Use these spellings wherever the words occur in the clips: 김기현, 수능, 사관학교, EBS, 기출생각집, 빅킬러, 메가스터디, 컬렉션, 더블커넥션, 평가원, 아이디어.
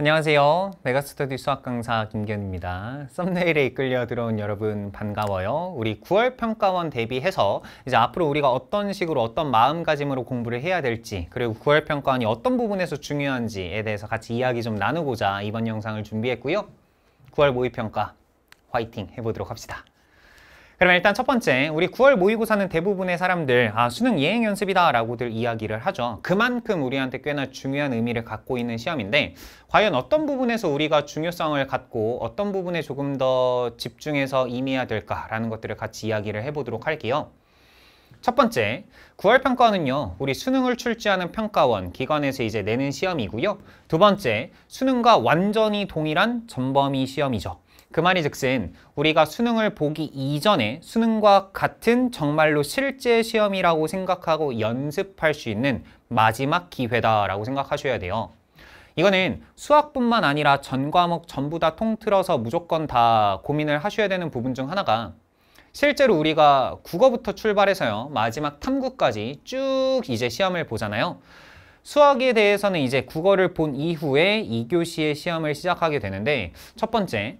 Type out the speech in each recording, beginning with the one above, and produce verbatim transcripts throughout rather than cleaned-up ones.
안녕하세요. 메가스터디 수학 강사 김기현입니다. 썸네일에 이끌려 들어온 여러분 반가워요. 우리 구월 평가원 대비해서 이제 앞으로 우리가 어떤 식으로 어떤 마음가짐으로 공부를 해야 될지, 그리고 구월 평가원이 어떤 부분에서 중요한지에 대해서 같이 이야기 좀 나누고자 이번 영상을 준비했고요. 구월 모의평가 화이팅 해보도록 합시다. 그러면 일단 첫 번째, 우리 구월 모의고사는 대부분의 사람들 아 수능 예행 연습이다 라고들 이야기를 하죠. 그만큼 우리한테 꽤나 중요한 의미를 갖고 있는 시험인데, 과연 어떤 부분에서 우리가 중요성을 갖고 어떤 부분에 조금 더 집중해서 임해야 될까라는 것들을 같이 이야기를 해보도록 할게요. 첫 번째, 구월 평가원은요, 우리 수능을 출제하는 평가원, 기관에서 이제 내는 시험이고요. 두 번째, 수능과 완전히 동일한 전범위 시험이죠. 그 말이 즉슨 우리가 수능을 보기 이전에 수능과 같은 정말로 실제 시험이라고 생각하고 연습할 수 있는 마지막 기회다라고 생각하셔야 돼요. 이거는 수학뿐만 아니라 전 과목 전부 다 통틀어서 무조건 다 고민을 하셔야 되는 부분 중 하나가, 실제로 우리가 국어부터 출발해서요, 마지막 탐구까지 쭉 이제 시험을 보잖아요. 수학에 대해서는 이제 국어를 본 이후에 이 교시의 시험을 시작하게 되는데, 첫 번째,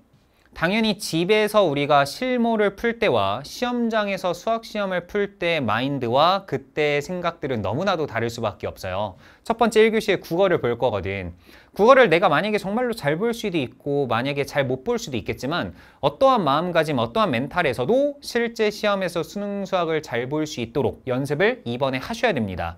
당연히 집에서 우리가 실모를 풀 때와 시험장에서 수학시험을 풀 때의 마인드와 그때의 생각들은 너무나도 다를 수밖에 없어요. 첫 번째 일 교시에 국어를 볼 거거든. 국어를 내가 만약에 정말로 잘 볼 수도 있고 만약에 잘 못 볼 수도 있겠지만, 어떠한 마음가짐, 어떠한 멘탈에서도 실제 시험에서 수능 수학을 잘 볼 수 있도록 연습을 이번에 하셔야 됩니다.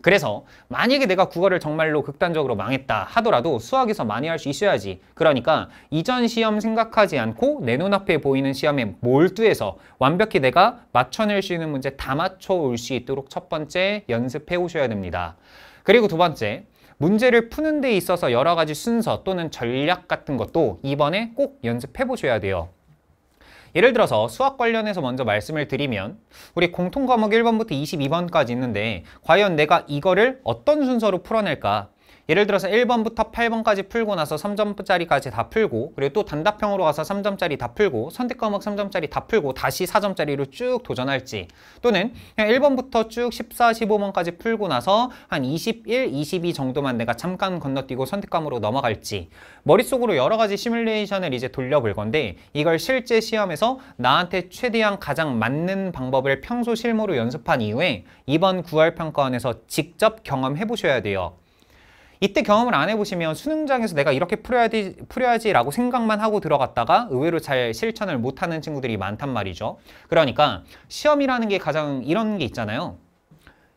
그래서 만약에 내가 국어를 정말로 극단적으로 망했다 하더라도 수학에서 많이 할 수 있어야지. 그러니까 이전 시험 생각하지 않고 내 눈앞에 보이는 시험에 몰두해서 완벽히 내가 맞춰낼 수 있는 문제 다 맞춰올 수 있도록 첫 번째 연습해 오셔야 됩니다. 그리고 두 번째, 문제를 푸는 데 있어서 여러 가지 순서 또는 전략 같은 것도 이번에 꼭 연습해 보셔야 돼요. 예를 들어서 수학 관련해서 먼저 말씀을 드리면, 우리 공통과목 일 번부터 이십이 번까지 있는데 과연 내가 이거를 어떤 순서로 풀어낼까? 예를 들어서 일 번부터 팔 번까지 풀고 나서 삼 점짜리까지 다 풀고, 그리고 또 단답형으로 가서 삼 점짜리 다 풀고, 선택과목 삼 점짜리 다 풀고 다시 사 점짜리로 쭉 도전할지, 또는 그냥 일 번부터 쭉 십사, 십오 번까지 풀고 나서 한 이십일, 이십이 정도만 내가 잠깐 건너뛰고 선택과목으로 넘어갈지, 머릿속으로 여러 가지 시뮬레이션을 이제 돌려볼 건데, 이걸 실제 시험에서 나한테 최대한 가장 맞는 방법을 평소 실무로 연습한 이후에 이번 구월 평가원에서 직접 경험해 보셔야 돼요. 이때 경험을 안 해보시면 수능장에서 내가 이렇게 풀어야지, 풀어야지 라고 생각만 하고 들어갔다가 의외로 잘 실천을 못하는 친구들이 많단 말이죠. 그러니까 시험이라는 게 가장 이런 게 있잖아요.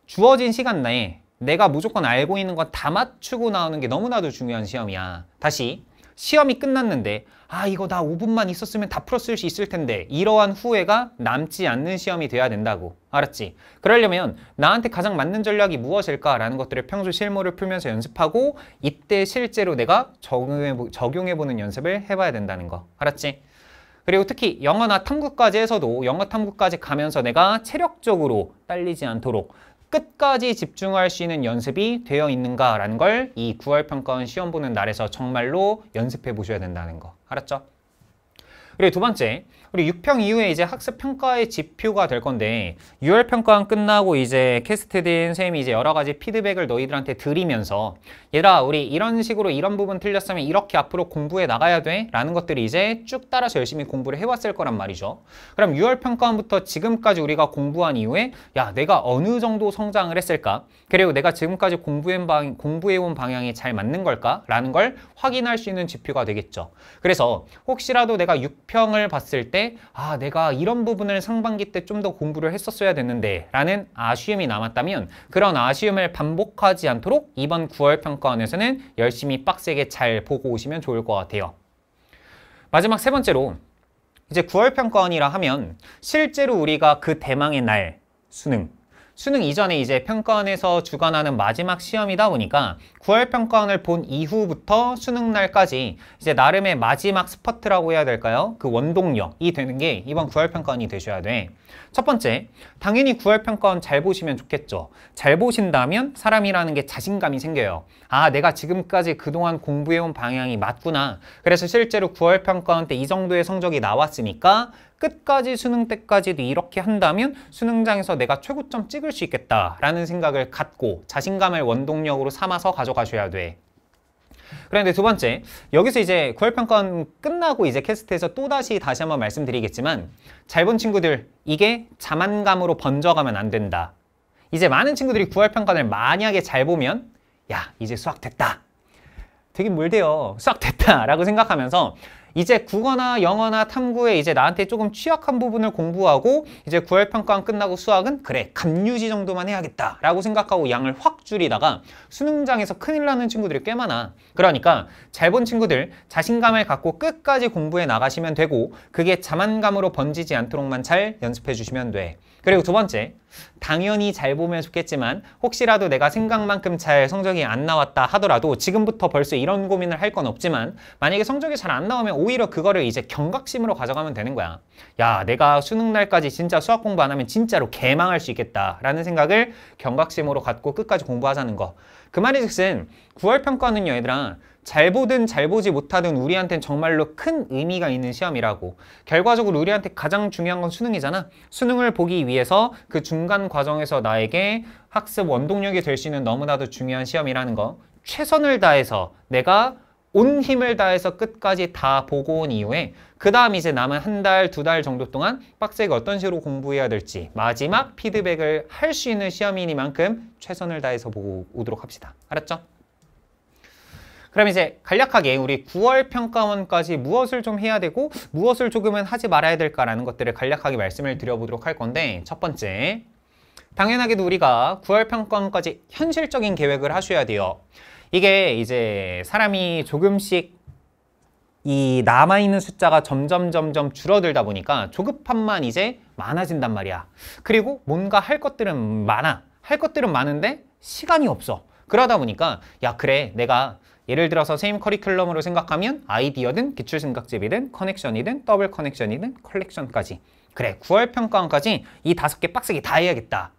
주어진 시간 내에 내가 무조건 알고 있는 건 다 맞추고 나오는 게 너무나도 중요한 시험이야. 다시 시험이 끝났는데 아 이거 나 오 분만 있었으면 다 풀었을 수 있을 텐데, 이러한 후회가 남지 않는 시험이 돼야 된다고. 알았지? 그러려면 나한테 가장 맞는 전략이 무엇일까라는 것들을 평소 실무를 풀면서 연습하고 이때 실제로 내가 적용해보, 적용해보는 연습을 해봐야 된다는 거. 알았지? 그리고 특히 영어나 탐구까지 해서도 영어 탐구까지 가면서 내가 체력적으로 딸리지 않도록 끝까지 집중할 수 있는 연습이 되어 있는가라는 걸 이 구월 평가원 시험 보는 날에서 정말로 연습해 보셔야 된다는 거. 알았죠? 그리고 두 번째, 우리 육 평 이후에 이제 학습 평가의 지표가 될 건데, 유월 평가원 끝나고 이제 캐스트든 쌤이 이제 여러 가지 피드백을 너희들한테 드리면서, 얘들아 우리 이런 식으로 이런 부분 틀렸으면 이렇게 앞으로 공부해 나가야 돼 라는 것들이 이제 쭉 따라서 열심히 공부를 해왔을 거란 말이죠. 그럼 유월 평가원부터 지금까지 우리가 공부한 이후에 야 내가 어느 정도 성장을 했을까, 그리고 내가 지금까지 공부해 방, 공부해온 방향이 잘 맞는 걸까 라는 걸 확인할 수 있는 지표가 되겠죠. 그래서 혹시라도 내가 육 평을 봤을 때 아 내가 이런 부분을 상반기 때 좀 더 공부를 했었어야 됐는데 라는 아쉬움이 남았다면, 그런 아쉬움을 반복하지 않도록 이번 구월 평가원에서는 열심히 빡세게 잘 보고 오시면 좋을 것 같아요. 마지막 세 번째로, 이제 구월 평가원이라 하면 실제로 우리가 그 대망의 날 수능 수능 이전에 이제 평가원에서 주관하는 마지막 시험이다 보니까 구월 평가원을 본 이후부터 수능 날까지 이제 나름의 마지막 스퍼트라고 해야 될까요? 그 원동력이 되는 게 이번 구월 평가원이 되셔야 돼. 첫 번째, 당연히 구월 평가원 잘 보시면 좋겠죠. 잘 보신다면 사람이라는 게 자신감이 생겨요. 아, 내가 지금까지 그동안 공부해온 방향이 맞구나. 그래서 실제로 구월 평가원 때 이 정도의 성적이 나왔으니까 끝까지 수능 때까지도 이렇게 한다면 수능장에서 내가 최고점 찍을 수 있겠다라는 생각을 갖고 자신감을 원동력으로 삼아서 가져가셔야 돼. 그런데 두 번째, 여기서 이제 구월 평가원 끝나고 이제 캐스트에서 또다시 다시 한번 말씀드리겠지만, 잘 본 친구들, 이게 자만감으로 번져가면 안 된다. 이제 많은 친구들이 구월 평가원을 만약에 잘 보면 야, 이제 수학 됐다. 되게 멀대요. 수학 됐다 라고 생각하면서 이제 국어나 영어나 탐구에 이제 나한테 조금 취약한 부분을 공부하고 이제 구월 평가원 끝나고 수학은 그래, 갑유지 정도만 해야겠다 라고 생각하고 양을 확 줄이다가 수능장에서 큰일 나는 친구들이 꽤 많아. 그러니까 잘 본 친구들, 자신감을 갖고 끝까지 공부해 나가시면 되고, 그게 자만감으로 번지지 않도록만 잘 연습해 주시면 돼. 그리고 두 번째, 당연히 잘 보면 좋겠지만 혹시라도 내가 생각만큼 잘 성적이 안 나왔다 하더라도 지금부터 벌써 이런 고민을 할 건 없지만, 만약에 성적이 잘 안 나오면 오히려 그거를 이제 경각심으로 가져가면 되는 거야. 야, 내가 수능 날까지 진짜 수학 공부 안 하면 진짜로 개망할 수 있겠다라는 생각을 경각심으로 갖고 끝까지 공부하자는 거. 그 말이즉슨 구월 평가는요 얘들아, 잘 보든 잘 보지 못하든 우리한테는 정말로 큰 의미가 있는 시험이라고. 결과적으로 우리한테 가장 중요한 건 수능이잖아. 수능을 보기 위해서 그 중간 과정에서 나에게 학습 원동력이 될 수 있는 너무나도 중요한 시험이라는 거. 최선을 다해서 내가 온 힘을 다해서 끝까지 다 보고 온 이후에 그 다음 이제 남은 한 달, 두 달 정도 동안 빡세게 어떤 식으로 공부해야 될지 마지막 피드백을 할 수 있는 시험이니만큼 최선을 다해서 보고 오도록 합시다. 알았죠? 그럼 이제 간략하게 우리 구월 평가원까지 무엇을 좀 해야 되고 무엇을 조금은 하지 말아야 될까라는 것들을 간략하게 말씀을 드려보도록 할 건데, 첫 번째, 당연하게도 우리가 구월 평가원까지 현실적인 계획을 하셔야 돼요. 이게 이제 사람이 조금씩 이 남아있는 숫자가 점점 점점 줄어들다 보니까 조급함만 이제 많아진단 말이야. 그리고 뭔가 할 것들은 많아. 할 것들은 많은데 시간이 없어. 그러다 보니까 야, 그래, 내가 예를 들어서 세임 커리큘럼으로 생각하면 아이디어든 기출생각집이든 커넥션이든 더블커넥션이든 컬렉션까지, 그래, 구월 평가원까지 이 다섯 개 빡세게 다 해야겠다.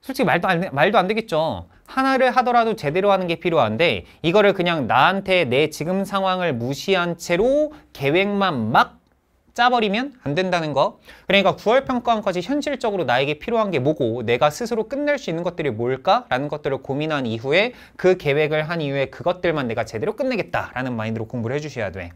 솔직히 말도 안, 말도 안 되겠죠. 하나를 하더라도 제대로 하는 게 필요한데 이거를 그냥 나한테 내 지금 상황을 무시한 채로 계획만 막 짜버리면 안 된다는 거. 그러니까 구월 평가원까지 현실적으로 나에게 필요한 게 뭐고 내가 스스로 끝낼 수 있는 것들이 뭘까라는 것들을 고민한 이후에, 그 계획을 한 이후에 그것들만 내가 제대로 끝내겠다라는 마인드로 공부를 해주셔야 돼.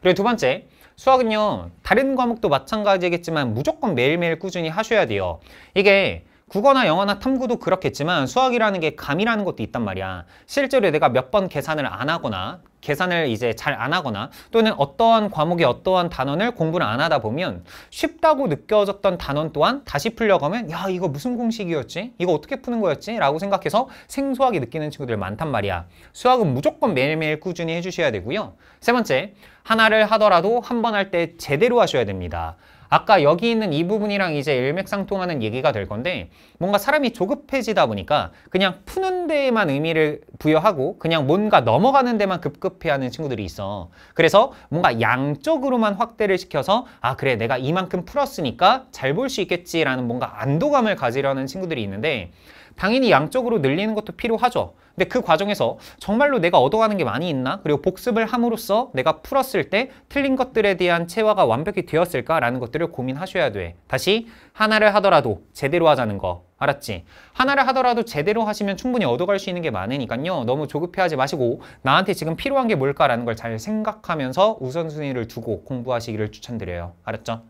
그리고 두 번째, 수학은요 다른 과목도 마찬가지겠지만 무조건 매일매일 꾸준히 하셔야 돼요. 이게 국어나 영어나 탐구도 그렇겠지만 수학이라는 게 감이라는 것도 있단 말이야. 실제로 내가 몇 번 계산을 안 하거나 계산을 이제 잘 안 하거나 또는 어떠한 과목의 어떠한 단원을 공부를 안 하다 보면 쉽다고 느껴졌던 단원 또한 다시 풀려고 하면 야, 이거 무슨 공식이었지? 이거 어떻게 푸는 거였지? 라고 생각해서 생소하게 느끼는 친구들 많단 말이야. 수학은 무조건 매일매일 꾸준히 해주셔야 되고요. 세 번째, 하나를 하더라도 한 번 할 때 제대로 하셔야 됩니다. 아까 여기 있는 이 부분이랑 이제 일맥상통하는 얘기가 될 건데, 뭔가 사람이 조급해지다 보니까 그냥 푸는 데에만 의미를 부여하고 그냥 뭔가 넘어가는 데만 급급해하는 친구들이 있어. 그래서 뭔가 양적으로만 확대를 시켜서 아, 그래, 내가 이만큼 풀었으니까 잘 볼 수 있겠지라는 뭔가 안도감을 가지려는 친구들이 있는데, 당연히 양적으로 늘리는 것도 필요하죠. 근데 그 과정에서 정말로 내가 얻어가는 게 많이 있나? 그리고 복습을 함으로써 내가 풀었을 때 틀린 것들에 대한 체화가 완벽히 되었을까라는 것들을 고민하셔야 돼. 다시, 하나를 하더라도 제대로 하자는 거. 알았지? 하나를 하더라도 제대로 하시면 충분히 얻어갈 수 있는 게 많으니까요. 너무 조급해하지 마시고 나한테 지금 필요한 게 뭘까라는 걸 잘 생각하면서 우선순위를 두고 공부하시기를 추천드려요. 알았죠?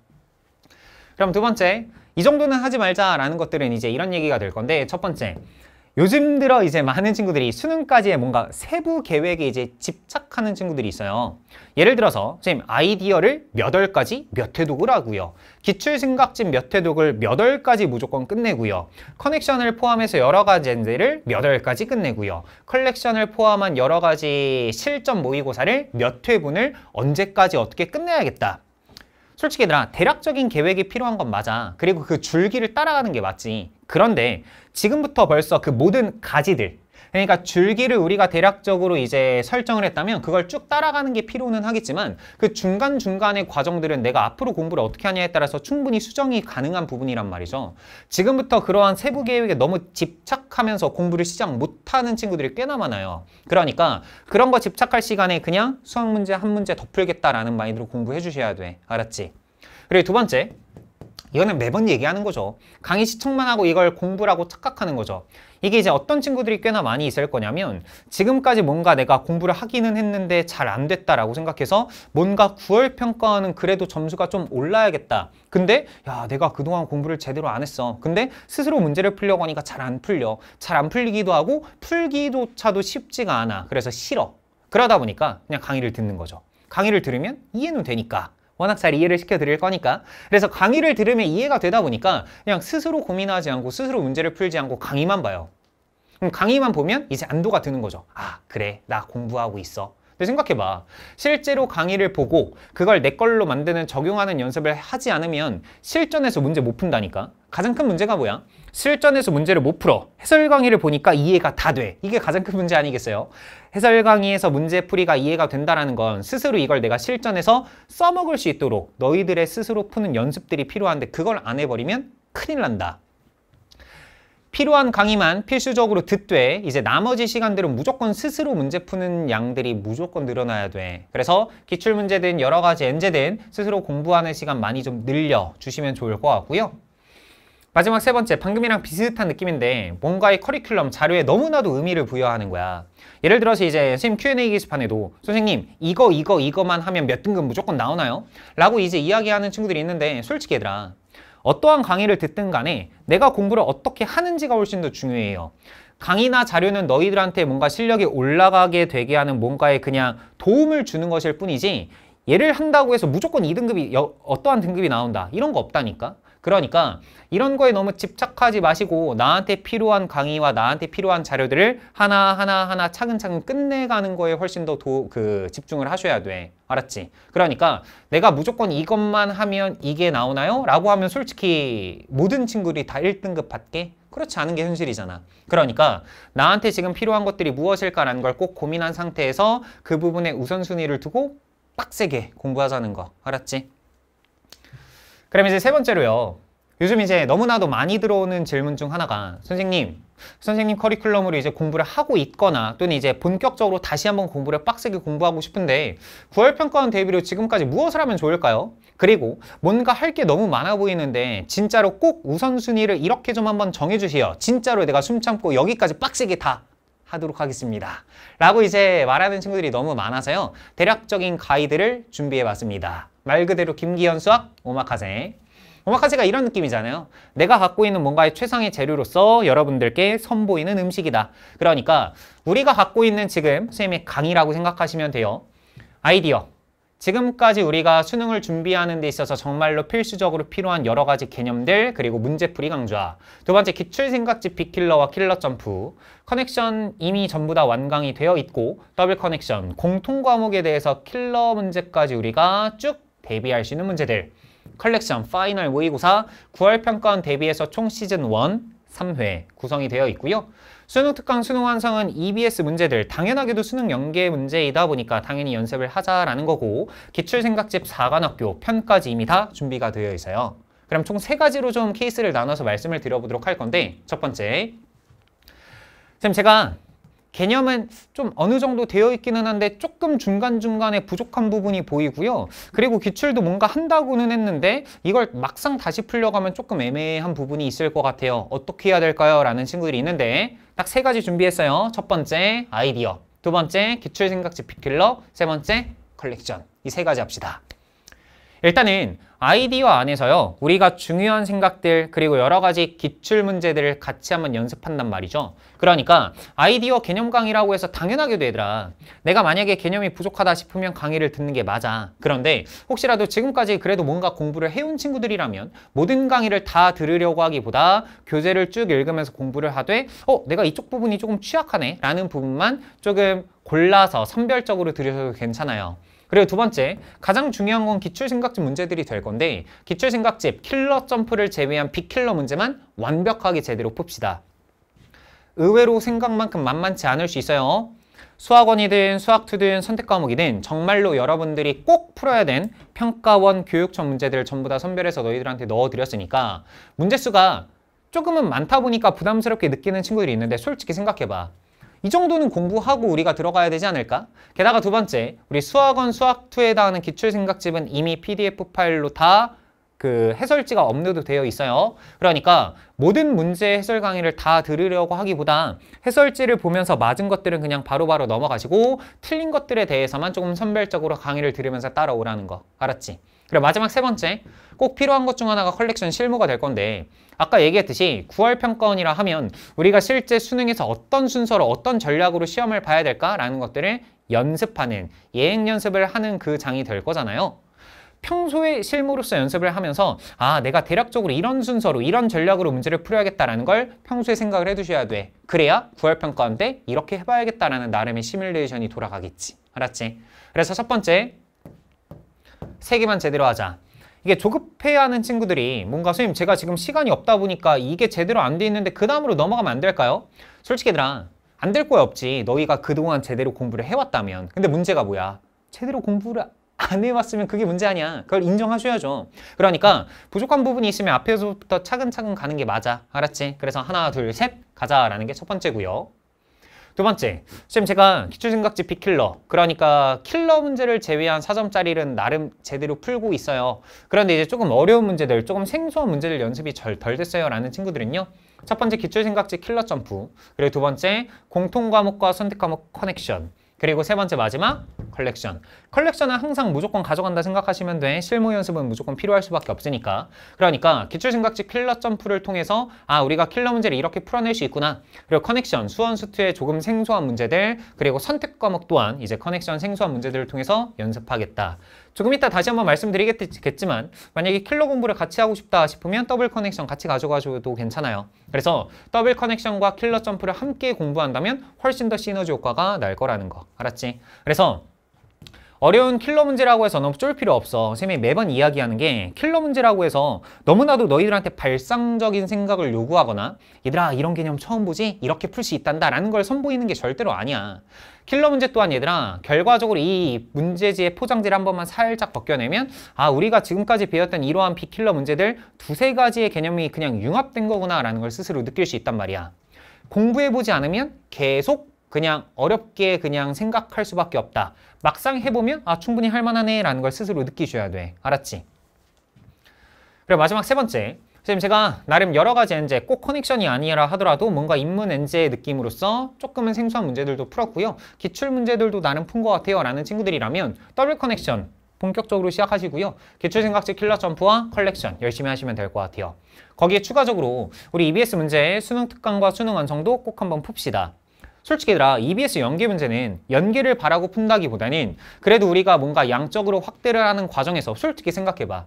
그럼 두 번째, 이 정도는 하지 말자라는 것들은 이제 이런 얘기가 될 건데, 첫 번째, 요즘 들어 이제 많은 친구들이 수능까지의 뭔가 세부 계획에 이제 집착하는 친구들이 있어요. 예를 들어서 선생님, 아이디어를 몇 월까지 몇 회독을 하고요, 기출생각집 몇 회독을 몇 월까지 무조건 끝내고요, 커넥션을 포함해서 여러 가지 엔제를 몇 월까지 끝내고요, 컬렉션을 포함한 여러 가지 실전 모의고사를 몇 회분을 언제까지 어떻게 끝내야겠다. 솔직히 얘들아, 대략적인 계획이 필요한 건 맞아. 그리고 그 줄기를 따라가는 게 맞지. 그런데 지금부터 벌써 그 모든 가지들, 그러니까 줄기를 우리가 대략적으로 이제 설정을 했다면 그걸 쭉 따라가는 게 필요는 하겠지만, 그 중간중간의 과정들은 내가 앞으로 공부를 어떻게 하냐에 따라서 충분히 수정이 가능한 부분이란 말이죠. 지금부터 그러한 세부 계획에 너무 집착하면서 공부를 시작 못하는 친구들이 꽤나 많아요. 그러니까 그런 거 집착할 시간에 그냥 수학 문제 한 문제 더 풀겠다라는 마인드로 공부해 주셔야 돼. 알았지? 그리고 두 번째, 이거는 매번 얘기하는 거죠. 강의 시청만 하고 이걸 공부라고 착각하는 거죠. 이게 이제 어떤 친구들이 꽤나 많이 있을 거냐면, 지금까지 뭔가 내가 공부를 하기는 했는데 잘 안 됐다라고 생각해서 뭔가 구월 평가는 그래도 점수가 좀 올라야겠다. 근데 야, 내가 그동안 공부를 제대로 안 했어. 근데 스스로 문제를 풀려고 하니까 잘 안 풀려. 잘 안 풀리기도 하고 풀기조차도 쉽지가 않아. 그래서 싫어. 그러다 보니까 그냥 강의를 듣는 거죠. 강의를 들으면 이해는 되니까. 워낙 잘 이해를 시켜드릴 거니까. 그래서 강의를 들으면 이해가 되다 보니까 그냥 스스로 고민하지 않고 스스로 문제를 풀지 않고 강의만 봐요. 그럼 강의만 보면 이제 안도가 드는 거죠. 아, 그래, 나 공부하고 있어. 근데 생각해봐. 실제로 강의를 보고 그걸 내 걸로 만드는, 적용하는 연습을 하지 않으면 실전에서 문제 못 푼다니까. 가장 큰 문제가 뭐야? 실전에서 문제를 못 풀어. 해설 강의를 보니까 이해가 다 돼. 이게 가장 큰 문제 아니겠어요? 해설 강의에서 문제풀이가 이해가 된다는 건 스스로 이걸 내가 실전에서 써먹을 수 있도록 너희들의 스스로 푸는 연습들이 필요한데, 그걸 안 해버리면 큰일 난다. 필요한 강의만 필수적으로 듣되 이제 나머지 시간들은 무조건 스스로 문제 푸는 양들이 무조건 늘어나야 돼. 그래서 기출문제든 여러 가지 엔제든 스스로 공부하는 시간 많이 좀 늘려주시면 좋을 것 같고요. 마지막 세 번째, 방금이랑 비슷한 느낌인데 뭔가의 커리큘럼, 자료에 너무나도 의미를 부여하는 거야. 예를 들어서 이제 선생님 큐 앤 에이 게시판에도 선생님 이거 이거 이거만 하면 몇 등급 무조건 나오나요? 라고 이제 이야기하는 친구들이 있는데, 솔직히 얘들아, 어떠한 강의를 듣든 간에 내가 공부를 어떻게 하는지가 훨씬 더 중요해요. 강의나 자료는 너희들한테 뭔가 실력이 올라가게 되게 하는 뭔가에 그냥 도움을 주는 것일 뿐이지, 얘를 한다고 해서 무조건 이 등급이 여, 어떠한 등급이 나온다, 이런 거 없다니까. 그러니까 이런 거에 너무 집착하지 마시고 나한테 필요한 강의와 나한테 필요한 자료들을 하나하나 하나 차근차근 끝내가는 거에 훨씬 더 도, 그 집중을 하셔야 돼. 알았지? 그러니까 내가 무조건 이것만 하면 이게 나오나요? 라고 하면 솔직히 모든 친구들이 다 일 등급 받게? 그렇지 않은 게 현실이잖아. 그러니까 나한테 지금 필요한 것들이 무엇일까라는 걸 꼭 고민한 상태에서 그 부분에 우선순위를 두고 빡세게 공부하자는 거. 알았지? 그럼 이제 세 번째로요. 요즘 이제 너무나도 많이 들어오는 질문 중 하나가, 선생님, 선생님 커리큘럼으로 이제 공부를 하고 있거나 또는 이제 본격적으로 다시 한번 공부를 빡세게 공부하고 싶은데 구월 평가원 대비로 지금까지 무엇을 하면 좋을까요? 그리고 뭔가 할 게 너무 많아 보이는데 진짜로 꼭 우선순위를 이렇게 좀 한번 정해주세요. 진짜로 내가 숨 참고 여기까지 빡세게 다 하도록 하겠습니다. 라고 이제 말하는 친구들이 너무 많아서요. 대략적인 가이드를 준비해봤습니다. 말 그대로 김기현 수학 오마카세. 오마카세가 이런 느낌이잖아요. 내가 갖고 있는 뭔가의 최상의 재료로서 여러분들께 선보이는 음식이다. 그러니까 우리가 갖고 있는 지금 선생님의 강의라고 생각하시면 돼요. 아이디어. 지금까지 우리가 수능을 준비하는 데 있어서 정말로 필수적으로 필요한 여러 가지 개념들, 그리고 문제풀이 강좌. 두 번째, 기출생각집 빅킬러와 킬러점프. 커넥션 이미 전부 다 완강이 되어 있고, 더블커넥션, 공통과목에 대해서 킬러 문제까지 우리가 쭉 대비할 수 있는 문제들. 컬렉션, 파이널 모의고사, 구월 평가원 대비해서 총 시즌 일, 삼 회 구성이 되어 있고요. 수능특강, 수능완성은 이 비 에스 문제들, 당연하게도 수능 연계 문제이다 보니까 당연히 연습을 하자라는 거고, 기출생각집, 사관학교, 편까지 이미 다 준비가 되어 있어요. 그럼 총 세 가지로 좀 케이스를 나눠서 말씀을 드려보도록 할 건데, 첫 번째, 선생님 제가 개념은 좀 어느 정도 되어 있기는 한데 조금 중간중간에 부족한 부분이 보이고요. 그리고 기출도 뭔가 한다고는 했는데 이걸 막상 다시 풀려가면 조금 애매한 부분이 있을 것 같아요. 어떻게 해야 될까요? 라는 친구들이 있는데, 딱 세 가지 준비했어요. 첫 번째, 아이디어. 두 번째, 기출생각집 빅킬러. 세 번째, 컬렉션. 이 세 가지 합시다. 일단은 아이디어 안에서요, 우리가 중요한 생각들, 그리고 여러 가지 기출 문제들을 같이 한번 연습한단 말이죠. 그러니까 아이디어 개념 강의라고 해서 당연하게도 얘들아, 내가 만약에 개념이 부족하다 싶으면 강의를 듣는 게 맞아. 그런데 혹시라도 지금까지 그래도 뭔가 공부를 해온 친구들이라면 모든 강의를 다 들으려고 하기보다 교재를 쭉 읽으면서 공부를 하되, 어, 내가 이쪽 부분이 조금 취약하네 라는 부분만 조금 골라서 선별적으로 들으셔도 괜찮아요. 그리고 두 번째, 가장 중요한 건 기출생각집 문제들이 될 건데, 기출생각집 킬러 점프를 제외한 빅킬러 문제만 완벽하게 제대로 풉시다. 의외로 생각만큼 만만치 않을 수 있어요. 수학원이든 수학이든 선택과목이든 정말로 여러분들이 꼭 풀어야 된 평가원, 교육청 문제들을 전부 다 선별해서 너희들한테 넣어드렸으니까 문제수가 조금은 많다 보니까 부담스럽게 느끼는 친구들이 있는데, 솔직히 생각해봐. 이 정도는 공부하고 우리가 들어가야 되지 않을까? 게다가 두 번째, 우리 수학원, 수학이에 해당하는 기출생각집은 이미 피디에프 파일로 다 그 해설지가 업로드 되어 있어요. 그러니까 모든 문제 해설 강의를 다 들으려고 하기보다 해설지를 보면서 맞은 것들은 그냥 바로바로 넘어가시고 틀린 것들에 대해서만 조금 선별적으로 강의를 들으면서 따라오라는 거. 알았지? 그리고 마지막 세 번째, 꼭 필요한 것 중 하나가 컬렉션 실무가 될 건데 아까 얘기했듯이 구월 평가원이라 하면 우리가 실제 수능에서 어떤 순서로 어떤 전략으로 시험을 봐야 될까라는 것들을 연습하는, 예행 연습을 하는 그 장이 될 거잖아요. 평소에 실무로서 연습을 하면서 아, 내가 대략적으로 이런 순서로 이런 전략으로 문제를 풀어야겠다라는 걸 평소에 생각을 해두셔야 돼. 그래야 구월 평가원 때 이렇게 해봐야겠다라는 나름의 시뮬레이션이 돌아가겠지. 알았지? 그래서 첫 번째, 세 개만 제대로 하자. 이게 조급해하는 친구들이 뭔가 선생님 제가 지금 시간이 없다 보니까 이게 제대로 안 돼 있는데 그 다음으로 넘어가면 안 될까요? 솔직히 얘들아, 안 될 거야 없지. 너희가 그동안 제대로 공부를 해왔다면. 근데 문제가 뭐야? 제대로 공부를 안 해왔으면 그게 문제 아니야. 그걸 인정하셔야죠. 그러니까 부족한 부분이 있으면 앞에서부터 차근차근 가는 게 맞아. 알았지? 그래서 하나, 둘, 셋 가자라는 게 첫 번째고요. 두 번째, 선생님 제가 기출생각집 빅킬러, 그러니까 킬러 문제를 제외한 사 점짜리는 나름 제대로 풀고 있어요. 그런데 이제 조금 어려운 문제들, 조금 생소한 문제들 연습이 덜 됐어요 라는 친구들은요, 첫 번째 기출생각집 킬러점프, 그리고 두 번째 공통과목과 선택과목 커넥션, 그리고 세 번째 마지막 컬렉션. 컬렉션은 항상 무조건 가져간다 생각하시면 돼. 실무 연습은 무조건 필요할 수밖에 없으니까. 그러니까 기출생각집 킬러 점프를 통해서 아, 우리가 킬러 문제를 이렇게 풀어낼 수 있구나. 그리고 커넥션, 수원수투의 조금 생소한 문제들, 그리고 선택 과목 또한 이제 커넥션 생소한 문제들을 통해서 연습하겠다. 조금 이따 다시 한번 말씀드리겠지만 만약에 킬러 공부를 같이 하고 싶다 싶으면 더블 커넥션 같이 가져가셔도 괜찮아요. 그래서 더블 커넥션과 킬러 점프를 함께 공부한다면 훨씬 더 시너지 효과가 날 거라는 거. 알았지? 그래서 어려운 킬러 문제라고 해서 너무 쫄 필요 없어. 쌤이 매번 이야기하는 게 킬러 문제라고 해서 너무나도 너희들한테 발상적인 생각을 요구하거나 얘들아 이런 개념 처음 보지? 이렇게 풀 수 있단다 라는 걸 선보이는 게 절대로 아니야. 킬러 문제 또한 얘들아 결과적으로 이 문제지의 포장지를 한 번만 살짝 벗겨내면 아, 우리가 지금까지 배웠던 이러한 빅킬러 문제들 두세 가지의 개념이 그냥 융합된 거구나 라는 걸 스스로 느낄 수 있단 말이야. 공부해보지 않으면 계속 그냥 어렵게 그냥 생각할 수밖에 없다. 막상 해보면 아, 충분히 할만하네 라는 걸 스스로 느끼셔야 돼. 알았지? 그리고 마지막 세 번째, 선생님 제가 나름 여러 가지 엔제, 꼭 커넥션이 아니라 하더라도 뭔가 입문 엔제의 느낌으로써 조금은 생소한 문제들도 풀었고요, 기출 문제들도 나름 푼 것 같아요 라는 친구들이라면 더블 커넥션 본격적으로 시작하시고요, 기출생각집 킬러점프와 컬렉션 열심히 하시면 될 것 같아요. 거기에 추가적으로 우리 이비에스 문제의 수능특강과 수능완성도 꼭 한번 풉시다. 솔직히 얘들아, 이비에스 연계 문제는 연계를 바라고 푼다기보다는 그래도 우리가 뭔가 양적으로 확대를 하는 과정에서 솔직히 생각해봐.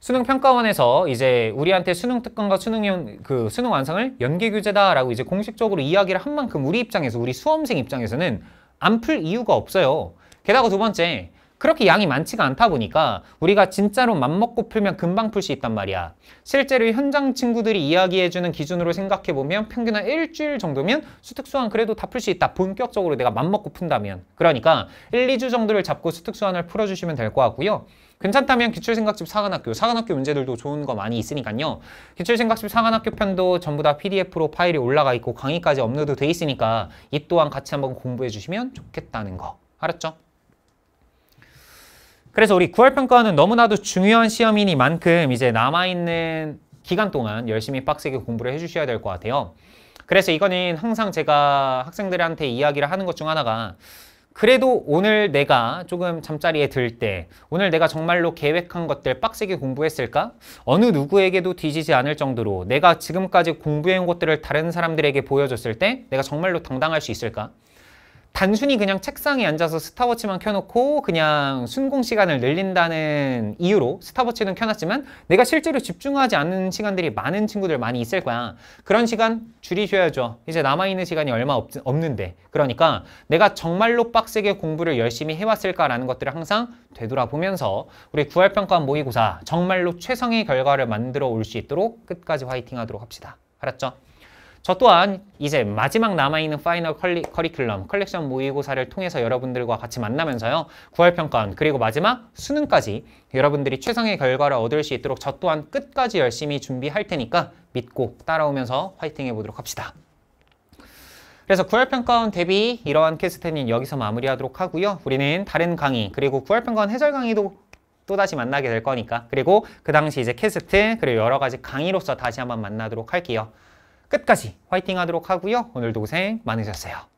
수능평가원에서 이제 우리한테 수능특강과 수능, 그 수능 완성을 연계교재다라고 이제 공식적으로 이야기를 한 만큼 우리 입장에서, 우리 수험생 입장에서는 안 풀 이유가 없어요. 게다가 두 번째, 그렇게 양이 많지가 않다 보니까 우리가 진짜로 맘먹고 풀면 금방 풀 수 있단 말이야. 실제로 현장 친구들이 이야기해주는 기준으로 생각해보면 평균 한 일주일 정도면 수특수환 그래도 다 풀 수 있다. 본격적으로 내가 맘먹고 푼다면. 그러니까 일, 이 주 정도를 잡고 수특수환을 풀어주시면 될 것 같고요. 괜찮다면 기출생각집 사관학교, 사관학교 문제들도 좋은 거 많이 있으니까요. 기출생각집 사관학교 편도 전부 다 피디에프로 파일이 올라가 있고 강의까지 업로드 돼 있으니까 이 또한 같이 한번 공부해 주시면 좋겠다는 거. 알았죠? 그래서 우리 구월 평가원은 너무나도 중요한 시험이니만큼 이제 남아있는 기간 동안 열심히 빡세게 공부를 해주셔야 될 것 같아요. 그래서 이거는 항상 제가 학생들한테 이야기를 하는 것 중 하나가, 그래도 오늘 내가 조금 잠자리에 들 때, 오늘 내가 정말로 계획한 것들 빡세게 공부했을까? 어느 누구에게도 뒤지지 않을 정도로 내가 지금까지 공부해온 것들을 다른 사람들에게 보여줬을 때 내가 정말로 당당할 수 있을까? 단순히 그냥 책상에 앉아서 스탑워치만 켜놓고 그냥 순공 시간을 늘린다는 이유로 스탑워치는 켜놨지만 내가 실제로 집중하지 않는 시간들이 많은 친구들 많이 있을 거야. 그런 시간 줄이셔야죠. 이제 남아있는 시간이 얼마 없, 없는데. 그러니까 내가 정말로 빡세게 공부를 열심히 해왔을까라는 것들을 항상 되돌아보면서 우리 구월 평가원 모의고사 정말로 최상의 결과를 만들어 올 수 있도록 끝까지 화이팅 하도록 합시다. 알았죠? 저 또한 이제 마지막 남아있는 파이널 컬리, 커리큘럼, 컬렉션 모의고사를 통해서 여러분들과 같이 만나면서요, 구월 평가원 그리고 마지막 수능까지 여러분들이 최상의 결과를 얻을 수 있도록 저 또한 끝까지 열심히 준비할 테니까 믿고 따라오면서 화이팅 해보도록 합시다. 그래서 구월 평가원 대비 이러한 캐스트는 여기서 마무리하도록 하고요. 우리는 다른 강의, 그리고 구월 평가원 해설 강의도 또다시 만나게 될 거니까. 그리고 그 당시 이제 캐스트 그리고 여러 가지 강의로서 다시 한번 만나도록 할게요. 끝까지 화이팅 하도록 하고요. 오늘도 고생 많으셨어요.